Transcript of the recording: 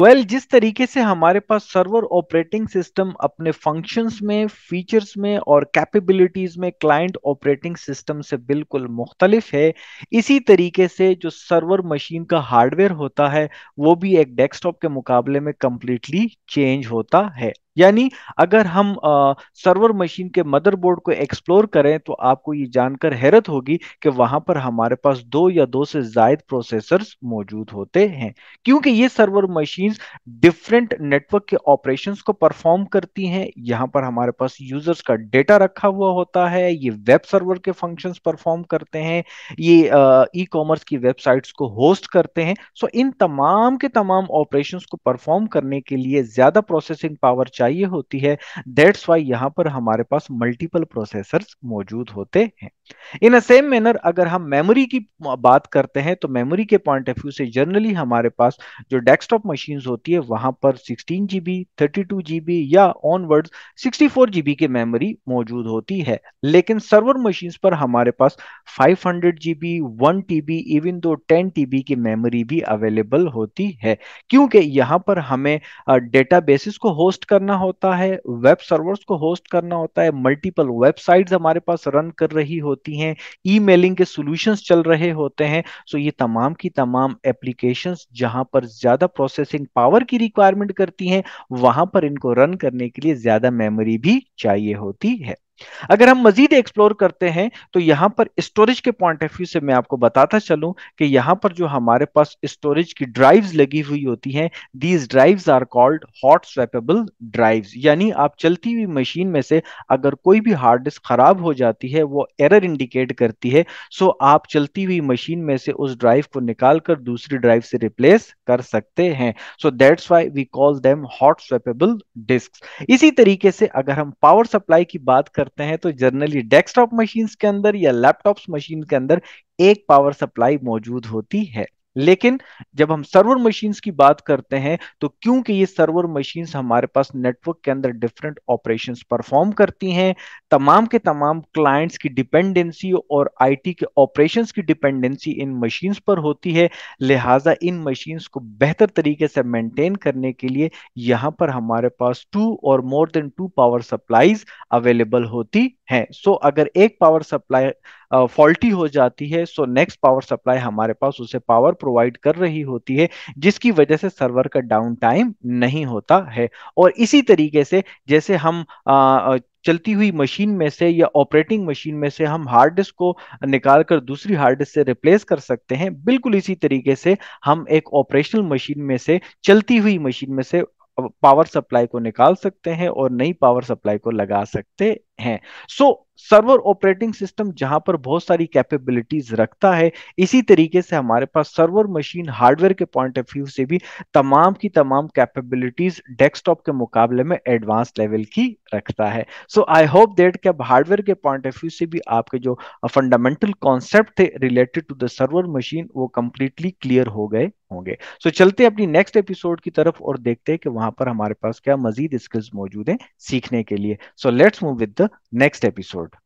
Well, जिस तरीके से हमारे पास सर्वर ऑपरेटिंग सिस्टम अपने फंक्शंस में, फीचर्स में और कैपेबिलिटीज में क्लाइंट ऑपरेटिंग सिस्टम से बिल्कुल मुख्तलिफ है, इसी तरीके से जो सर्वर मशीन का हार्डवेयर होता है वो भी एक डेस्कटॉप के मुकाबले में कम्प्लीटली चेंज होता है। यानी अगर हम सर्वर मशीन के मदरबोर्ड को एक्सप्लोर करें तो आपको ये जानकर हैरत होगी कि वहां पर हमारे पास दो या दो से ज्यादा प्रोसेसर्स मौजूद होते हैं, क्योंकि ये सर्वर मशीन्स डिफरेंट नेटवर्क के ऑपरेशंस को परफॉर्म करती हैं। यहाँ पर हमारे पास यूजर्स का डेटा रखा हुआ होता है, ये वेब सर्वर के फंक्शंस परफॉर्म करते हैं, ये ई कॉमर्स की वेबसाइट्स को होस्ट करते हैं। सो इन तमाम के तमाम ऑपरेशंस को परफॉर्म करने के लिए ज्यादा प्रोसेसिंग पावर चाहिए होती है। दैट्स वाई यहाँ पर हमारे पास मल्टीपल प्रोसेसर्स मौजूद होते हैं। इन अ सेम मैनर अगर हम मेमोरी की बात करते हैं तो मेमोरी के पॉइंट ऑफ व्यू से जनरली हमारे पास जो डेस्कटॉप मशीन्स होती है वहां पर 16 GB, 32 GB या ऑनवर्ड्स 64 GB की मेमोरी मौजूद होती है। लेकिन सर्वर मशीन्स पर हमारे पास 500 GB, 1 TB, even though 10 TB की मेमोरी भी अवेलेबल होती है, क्योंकि यहाँ पर हमें डेटाबेसिस को होस्ट करना होता है, वेब सर्वर्स को होस्ट करना होता है, मल्टीपल वेबसाइट्स हमारे पास रन कर रही होती हैं, ईमेलिंग के सॉल्यूशंस चल रहे होते हैं। सो ये तमाम की तमाम एप्लीकेशंस जहां पर ज्यादा प्रोसेसिंग पावर की रिक्वायरमेंट करती हैं, वहां पर इनको रन करने के लिए ज्यादा मेमोरी भी चाहिए होती है। अगर हम मजीद एक्सप्लोर करते हैं तो यहाँ पर स्टोरेज के पॉइंट ऑफ व्यू से मैं आपको बताता चलूं कि यहाँ पर जो हमारे पास स्टोरेज की ड्राइव्स लगी हुई होती हैं, these drives are called hot swappable drives. यानी आप चलती हुई मशीन में से अगर कोई भी हार्ड डिस्क खराब हो जाती है, वो एरर इंडिकेट करती है। सो आप चलती हुई मशीन में से उस ड्राइव को निकाल कर दूसरी ड्राइव से रिप्लेस कर सकते हैं। So that's why we call them hot swappable disk. इसी तरीके से अगर हम पावर सप्लाई की बात हैं तो जनरली डेस्कटॉप मशीन्स के अंदर या लैपटॉप्स मशीन के अंदर एक पावर सप्लाई मौजूद होती है। लेकिन जब हम सर्वर मशीन्स की बात करते हैं तो क्योंकि ये सर्वर मशीन्स हमारे पास नेटवर्क के अंदर डिफरेंट ऑपरेशंस परफॉर्म करती हैं, तमाम के तमाम क्लाइंट्स की डिपेंडेंसी और आईटी के ऑपरेशंस की डिपेंडेंसी इन मशीन्स पर होती है। लिहाजा इन मशीन्स को बेहतर तरीके से मेंटेन करने के लिए यहाँ पर हमारे पास 2 और more than 2 power supplies available होती हैं। सो अगर एक पावर सप्लाई फॉल्टी हो जाती है सो नेक्स्ट पावर सप्लाई हमारे पास उसे पावर प्रोवाइड कर रही होती है, जिसकी वजह से सर्वर का डाउन टाइम नहीं होता है। और इसी तरीके से जैसे हम चलती हुई मशीन में से या ऑपरेटिंग मशीन में से हम हार्ड डिस्क को निकाल कर दूसरी हार्ड डिस्क से रिप्लेस कर सकते हैं, बिल्कुल इसी तरीके से हम एक ऑपरेशनल मशीन में से, चलती हुई मशीन में से पावर सप्लाई को निकाल सकते हैं और नई पावर सप्लाई को लगा सकते हैं। सो सर्वर ऑपरेटिंग सिस्टम जहां पर बहुत सारी कैपेबिलिटीज रखता है, इसी तरीके से हमारे पास सर्वर मशीन हार्डवेयर के पॉइंट ऑफ व्यू से भी तमाम की तमाम कैपेबिलिटीज डेस्कटॉप के मुकाबले में एडवांस लेवल की रखता है। सो आई होप दैट कि अब हार्डवेयर के पॉइंट ऑफ व्यू से भी आपके जो फंडामेंटल कॉन्सेप्ट थे related to the server machine वो कंप्लीटली क्लियर हो गए होंगे। सो चलते अपनी नेक्स्ट एपिसोड की तरफ और देखते हैं कि वहां पर हमारे पास क्या मजीद स्किल्स मौजूद हैं सीखने के लिए। So let's move with the next episode.